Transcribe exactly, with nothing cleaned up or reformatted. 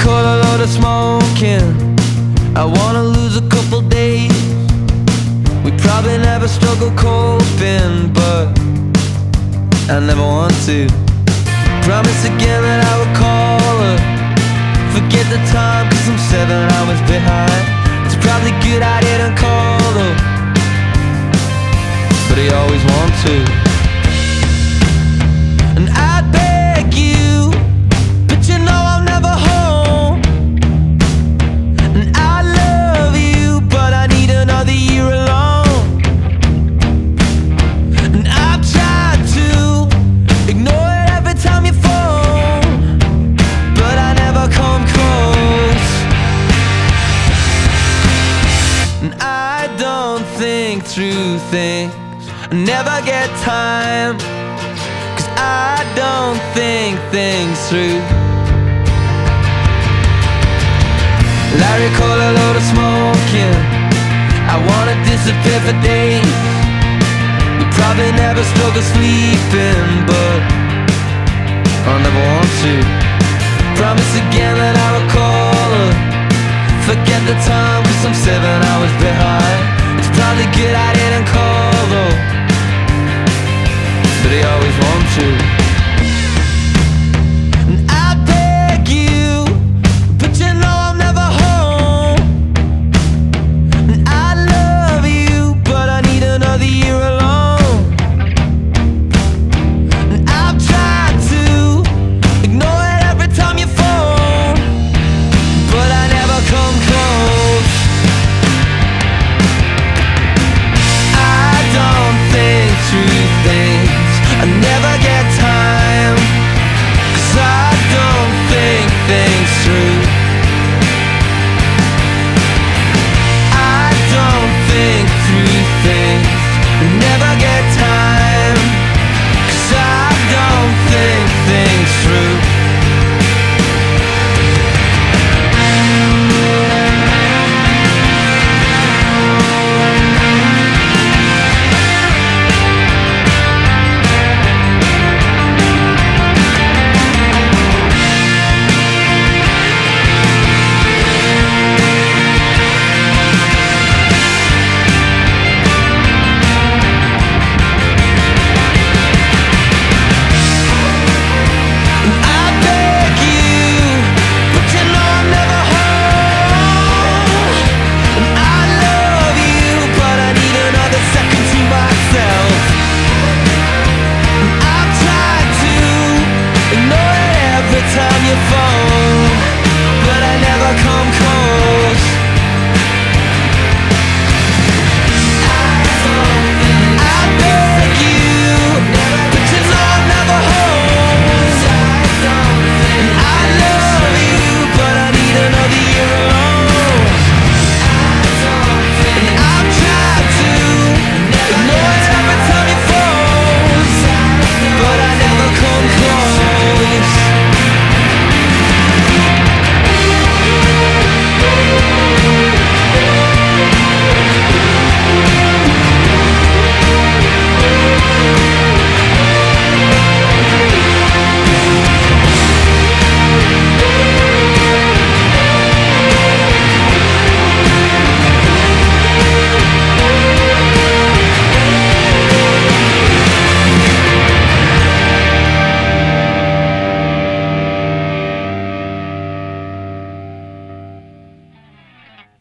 caught a lot of smoking. I wanna lose a couple days. We probably never struggle coping, but I never want to. Promise again that I would call her. Forget the time, cause I'm seven hours behind. It's probably good I didn't call her, but I always want to. Through things, I never get time, cause I don't think things through. Larry called a load of smoking. I wanna disappear for days. We probably never struggle sleeping, but I never want to. Promise again that I will call her. Forget the time, cause I'm seven